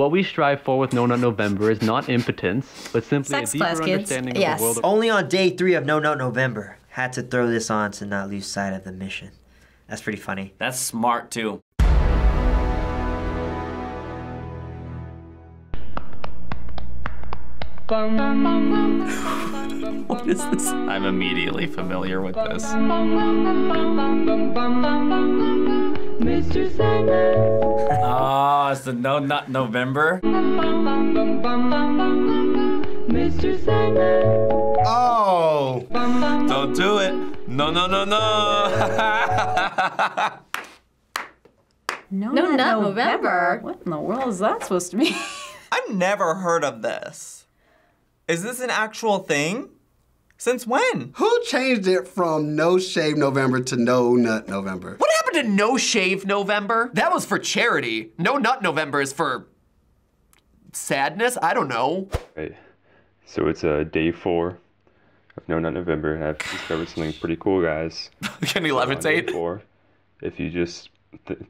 What we strive for with No Nut November is not impotence, but simply a deeper understanding of the world. Only on day 3 of No Nut November. Had to throw this on to not lose sight of the mission. That's pretty funny. That's smart too. What is this? I'm immediately familiar with this. Mr. Sanders. Oh, it's the No Nut November. Mr. Sanders. Oh, don't do it. No, no, no, no. No Nut November? What in the world is that supposed to mean? I've never heard of this. Is this an actual thing? Since when? Who changed it from No Shave November to No Nut November? What happened to No Shave November? That was for charity. No Nut November is for sadness? I don't know. Right. So it's day 4 of No Nut November, and I've discovered something pretty cool, guys. Can we levitate? Day 4, if you just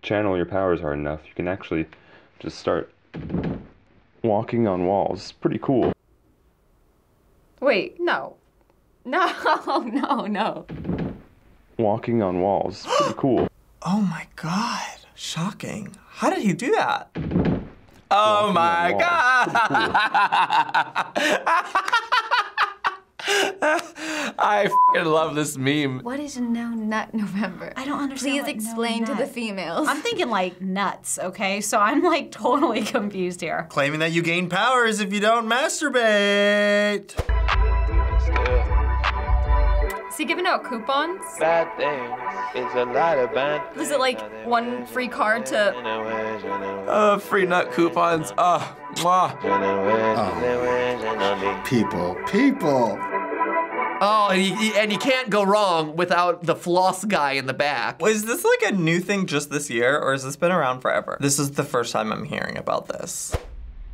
channel your powers hard enough, you can actually just start walking on walls. It's pretty cool. Wait, no. No, no, no. Walking on walls. Pretty cool. Oh my god. Shocking. How did he do that? Oh my god. I f***ing love this meme. What is No Nut November? I don't understand. Please explain to the females. I'm thinking like nuts, okay? So I'm like totally confused here. Claiming that you gain powers if you don't masturbate. Is he giving out coupons? Bad things is a lot of bad. Was it like one free card to? Free nut coupons. Mwah. Oh. People. Oh, and you can't go wrong without the floss guy in the back. Well, is this like a new thing just this year, or has this been around forever? This is the first time I'm hearing about this.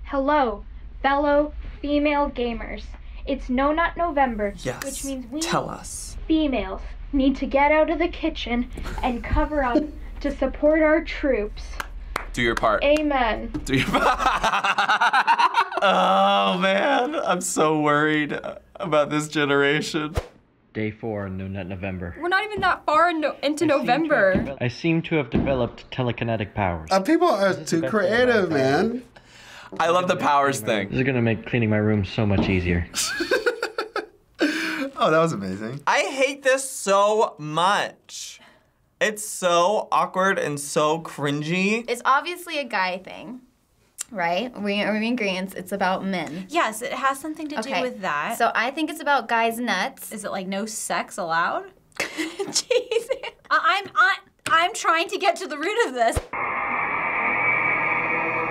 Hello, fellow female gamers. It's No Nut November, which means we females need to get out of the kitchen and cover up to support our troops. Do your part. Amen. Do your part. Oh man, I'm so worried about this generation. Day 4 in No Nut November. We're not even that far into November. I seem to have developed telekinetic powers. People are too creative, man. I love the powers thing. This is gonna make cleaning my room so much easier. Oh, that was amazing. I hate this so much. It's so awkward and so cringy. It's obviously a guy thing, right? Are we in agreement? It's about men. Yes, it has something to do with that. So I think it's about guys' nuts. Is it like no sex allowed? Jeez. I'm trying to get to the root of this.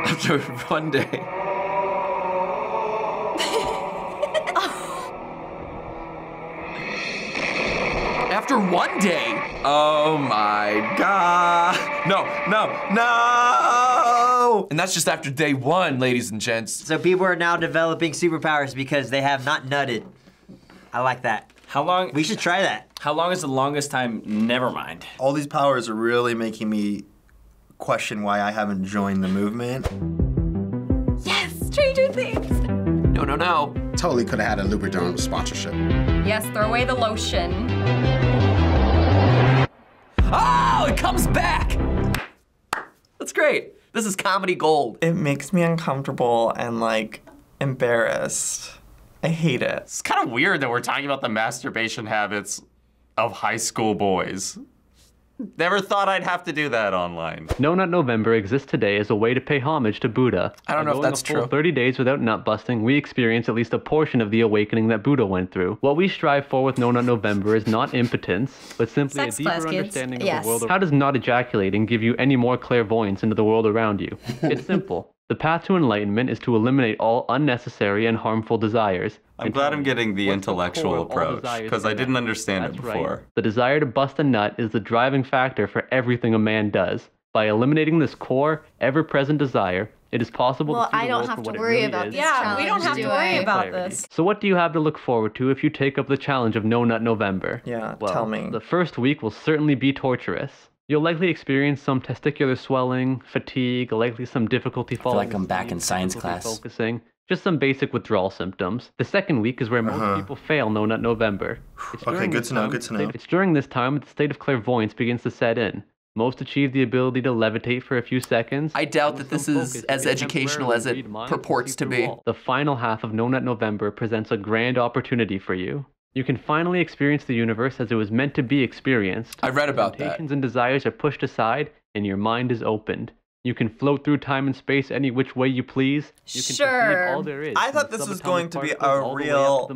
After one day. After one day? Oh my god. No, no, no! And that's just after day 1, ladies and gents. So people are now developing superpowers because they have not nutted. I like that. How long? We should try that. How long is the longest time? Never mind. All these powers are really making me question why I haven't joined the movement. Yes, Stranger Things. No, no, no. Totally could have had a Lubriderm sponsorship. Yes, throw away the lotion. Oh, it comes back. That's great. This is comedy gold. It makes me uncomfortable and like embarrassed. I hate it. It's kind of weird that we're talking about the masturbation habits of high school boys. Never thought I'd have to do that online. No Nut November exists today as a way to pay homage to Buddha. I don't know if that's true. 30 days without nut busting, we experience at least a portion of the awakening that Buddha went through. What we strive for with No Nut November is not impotence, but simply a deeper understanding of the world. How does not ejaculating give you any more clairvoyance into the world around you? It's simple. The path to enlightenment is to eliminate all unnecessary and harmful desires. I'm glad I'm getting the intellectual approach, because I didn't understand it before. Right. The desire to bust a nut is the driving factor for everything a man does. By eliminating this core, ever-present desire, it is possible to see the world for what it really is. Yeah, we don't have to worry about this. So what do you have to look forward to if you take up the challenge of No Nut November? Yeah, tell me. The first week will certainly be torturous. You'll likely experience some testicular swelling, fatigue, likely some difficulty falling. I feel like I'm back in science class. Focusing, just some basic withdrawal symptoms. The second week is where most people fail No Nut November. Okay, good to know, good to know. It's during this time that the state of clairvoyance begins to set in. Most achieve the ability to levitate for a few seconds. I doubt that this is as educational as it purports to be. The final half of No Nut November presents a grand opportunity for you. You can finally experience the universe as it was meant to be experienced. I read about that. Temptations and desires are pushed aside, and your mind is opened. You can float through time and space any which way you please. You can perceive all there is. I thought this was going to be a real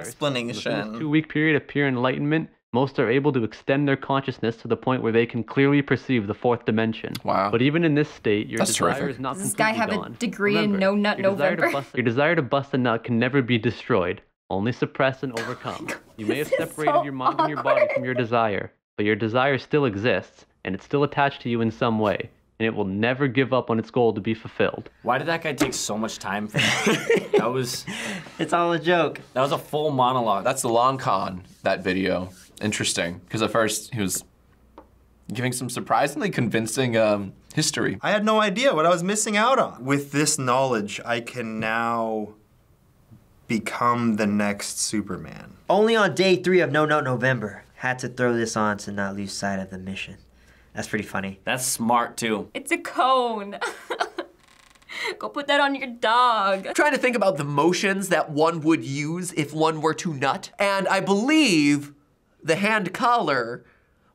explanation. In the 2-week period of pure enlightenment, most are able to extend their consciousness to the point where they can clearly perceive the 4th dimension. Wow. But even in this state, your desire is not completely gone. Does this guy have a degree in No Nut November? Your desire to bust a nut can never be destroyed, only suppressed and overcome. You may have separated your mind and your body from your desire, but your desire still exists, and it's still attached to you in some way, and it will never give up on its goal to be fulfilled. Why did that guy take so much time for that? That was... It's all a joke. That was a full monologue. That's the long con, that video. Interesting, because at first he was giving some surprisingly convincing history. I had no idea what I was missing out on. With this knowledge, I can now become the next Superman. Only on day 3 of No Nut November. Had to throw this on to not lose sight of the mission. That's pretty funny. That's smart too. It's a cone. Go put that on your dog. Trying to think about the motions that one would use if one were to nut. And I believe the hand collar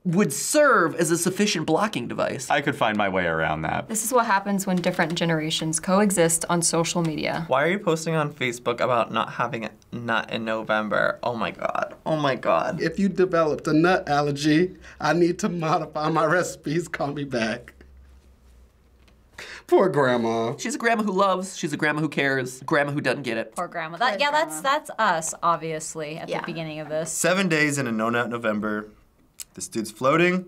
would serve as a sufficient blocking device. I could find my way around that. This is what happens when different generations coexist on social media. Why are you posting on Facebook about not having a nut in November? Oh my God, oh my God. If you developed a nut allergy, I need to modify my recipes, call me back. Poor grandma. She's a grandma who loves, she's a grandma who cares, a grandma who doesn't get it. Poor grandma. That, yeah, that's us, obviously, at the beginning of this. 7 days in a No Nut November. This dude's floating,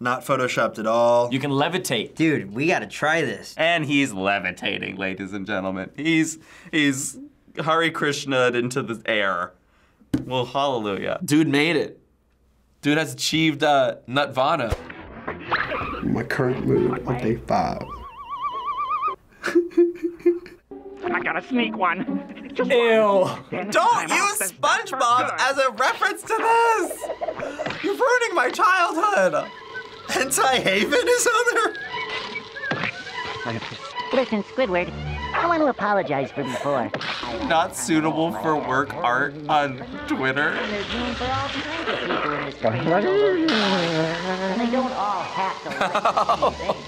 not photoshopped at all. You can levitate. Dude, we gotta try this. And he's levitating, ladies and gentlemen. He's Hare Krishna'd into the air. Well, hallelujah. Dude made it. Dude has achieved Nutvana. My current mood on day 5. I gotta sneak one. Just Ew. Don't use SpongeBob as a reference to this! You're ruining my childhood! Anti-Haven is on there? Listen, Squidward, I want to apologize for before. Not suitable for work art on Twitter. And they don't all have to.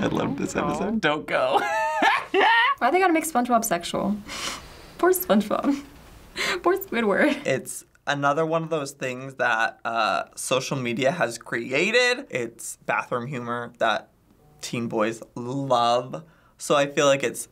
I love this episode. Don't go. Why they gotta make SpongeBob sexual? Poor SpongeBob. Poor Squidward. It's another one of those things that social media has created. It's bathroom humor that teen boys love. So I feel like it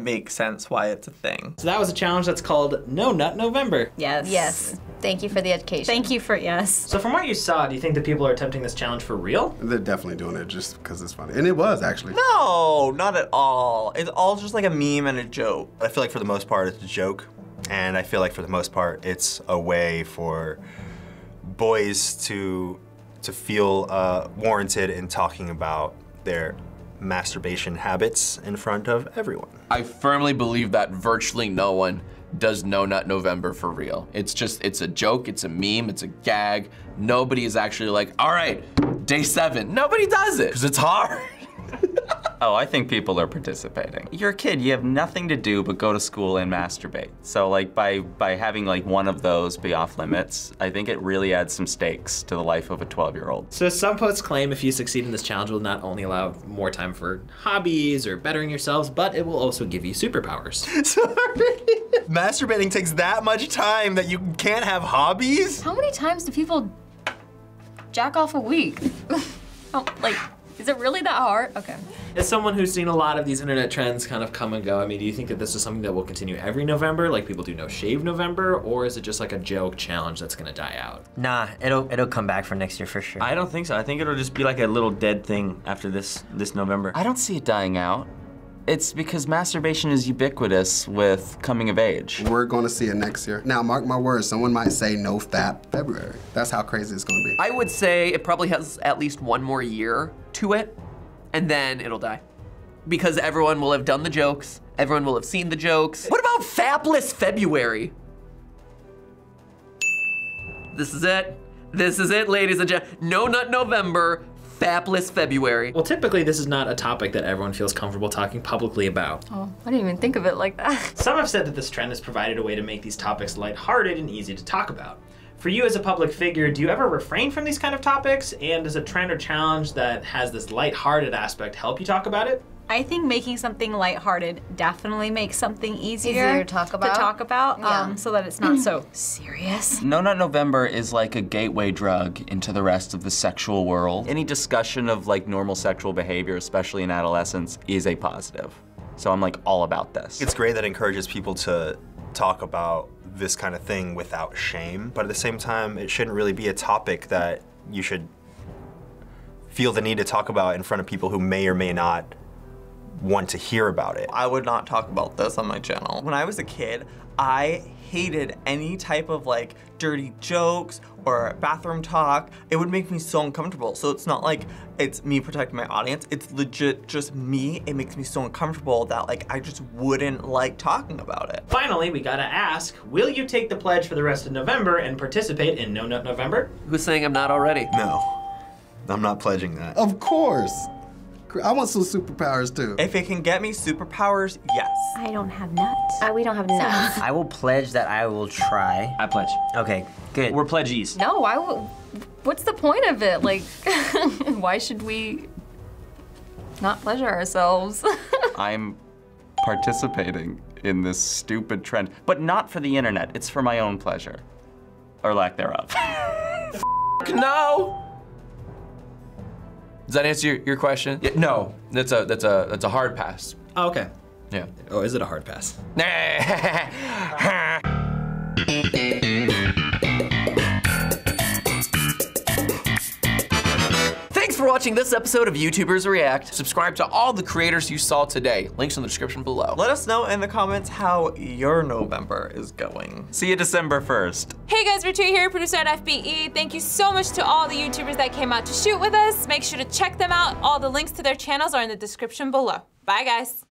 makes sense why it's a thing. So that was a challenge that's called No Nut November. Yes. Yes. Thank you for the education. Thank you for, yes. So from what you saw, do you think that people are attempting this challenge for real? They're definitely doing it just because it's funny. And it was, actually. No, not at all. It's all just like a meme and a joke. I feel like for the most part, it's a joke. And I feel like for the most part, it's a way for boys to feel warranted in talking about their masturbation habits in front of everyone. I firmly believe that virtually no one does No Nut November for real. It's just, it's a joke, it's a meme, it's a gag. Nobody is actually like, all right, day 7. Nobody does it, because it's hard. Oh, I think people are participating. You're a kid, you have nothing to do but go to school and masturbate. So like by having like one of those be off limits, I think it really adds some stakes to the life of a 12-year-old. So some posts claim if you succeed in this challenge, it will not only allow more time for hobbies or bettering yourselves, but it will also give you superpowers. Sorry. Masturbating takes that much time that you can't have hobbies? How many times do people jack off a week? Oh, like. Is it really that hard? Okay. As someone who's seen a lot of these internet trends kind of come and go, I mean, do you think that this is something that will continue every November, like people do No Shave November, or is it just like a joke challenge that's gonna die out? Nah, it'll come back for next year for sure. I don't think so. I think it'll just be like a little dead thing after this November. I don't see it dying out. It's because masturbation is ubiquitous with coming of age. We're going to see it next year. Now, mark my words, someone might say no fap February. That's how crazy it's going to be. I would say it probably has at least one more year to it, and then it'll die. Because everyone will have done the jokes. Everyone will have seen the jokes. What about Fapless February? This is it. This is it, ladies and gentlemen. No Nut November. Fapless February. Well, typically this is not a topic that everyone feels comfortable talking publicly about. Oh, I didn't even think of it like that. Some have said that this trend has provided a way to make these topics lighthearted and easy to talk about. For you as a public figure, do you ever refrain from these kind of topics? And does a trend or challenge that has this lighthearted aspect help you talk about it? I think making something lighthearted definitely makes something easier to talk about, yeah. So that it's not so serious. No Nut November is like a gateway drug into the rest of the sexual world. Any discussion of like normal sexual behavior, especially in adolescence, is a positive. So I'm like all about this. It's great that it encourages people to talk about this kind of thing without shame, but at the same time, it shouldn't really be a topic that you should feel the need to talk about in front of people who may or may not want to hear about it. I would not talk about this on my channel. When I was a kid, I hated any type of like dirty jokes or bathroom talk. It would make me so uncomfortable. So it's not like it's me protecting my audience. It's legit just me. It makes me so uncomfortable that like I just wouldn't like talking about it. Finally, we gotta ask, will you take the pledge for the rest of November and participate in No Nut November? Who's saying I'm not already? No, I'm not pledging that. Of course. I want some superpowers too. If it can get me superpowers, yes. I don't have nuts. We don't have nuts. I will pledge that I will try. I pledge. Okay, good. We're pledgees. No, what's the point of it? Like, why should we not pleasure ourselves? I'm participating in this stupid trend, but not for the internet. It's for my own pleasure, or lack thereof. No. Does that answer your question? Yeah, no, that's a hard pass. Oh, okay. Yeah. Oh, is it a hard pass? Thanks for watching this episode of YouTubers React. Subscribe to all the creators you saw today. Links in the description below. Let us know in the comments how your November is going. See you December 1st. Hey guys, Ritu here, producer at FBE. Thank you so much to all the YouTubers that came out to shoot with us. Make sure to check them out. All the links to their channels are in the description below. Bye guys.